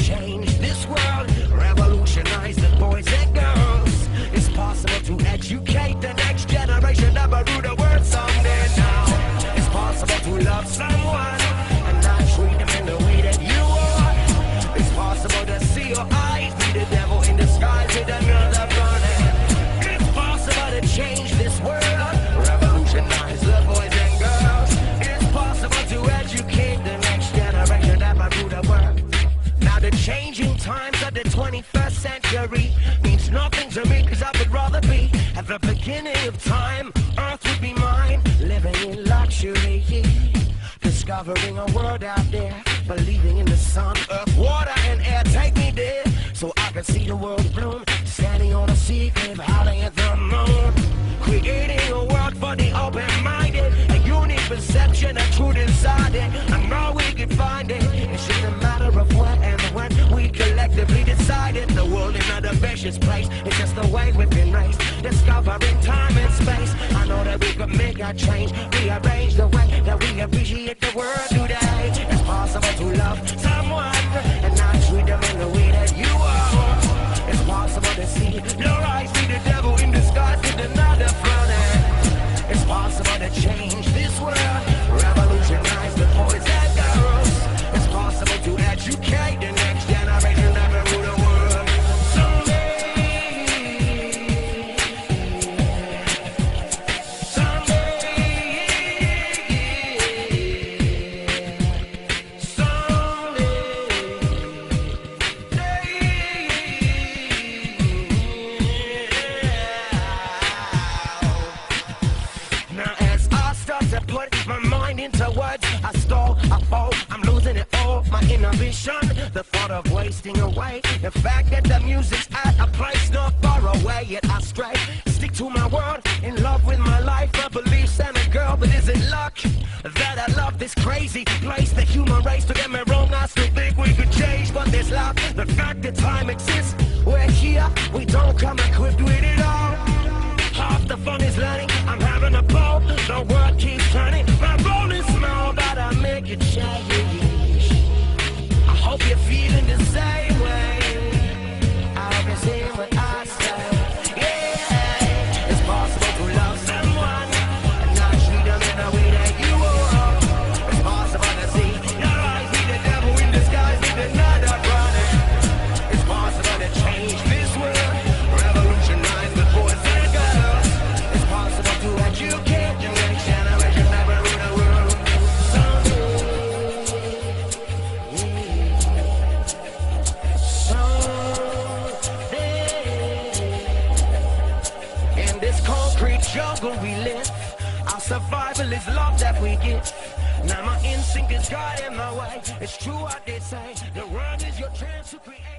change this world, revolutionize the boys and girls. It's possible to educate the next generation, never rule the world someday now. It's possible to love someone and not treat them in the way that you are. It's possible to see your eyes be the devil in disguise with another burden. It's possible to change this world, revolutionize the boys and girls. It's possible to educate the next generation, never rule the world. The changing times of the 21st century means nothing to me, cause I would rather be at the beginning of time. Earth would be mine, living in luxury, discovering a world out there, believing in the sun, earth, water and air. Take me there so I can see the world bloom, standing on a sea cliff, howling at the moon, creating a world for the open-minded, a unique perception of truth inside it. I know we can find it. It's just a matter of what and when we collectively decided the world is not a vicious place. It's just the way we've been raised, discovering time and space. I know that we could make a change, rearrange the way that we appreciate the world today. It's possible to love someone and not treat them in the way that you are. It's possible to see your eyes, see the devil in disguise with another front end. It's possible to change this world, revolutionize the boys and girls. It's possible to educate the next generation, never rule the world. Now as I start to put my mind into words, I stall, I fall, I'm losing it all, my inhibition, the thought of wasting away, the fact that the music's at a place not far away, yet I stray, stick to my word, in love with my life, my beliefs and a girl, but is it luck that I love this crazy place, the human race? To get me wrong, I still think we could change, but there's love, the fact that time exists, we're here, we don't come equipped with it all. Half the fun is learning, I'm having a ball, the world keeps turning, my role is small, but I make it change. I hope you're feeling the same way, I hope you're seeing what I say, yeah. It's possible to love someone and not treat them in a way that you are. It's possible to see your eyes, see the devil in disguise with another brother. It's possible to change this world, revolutionize the boys and girls. It's possible to educate the next generation, never rule the world. Someday, in this concrete jungle we live, our survival is love that we give. Now my instinct is guiding my way. It's true what they say, the world is your chance to create.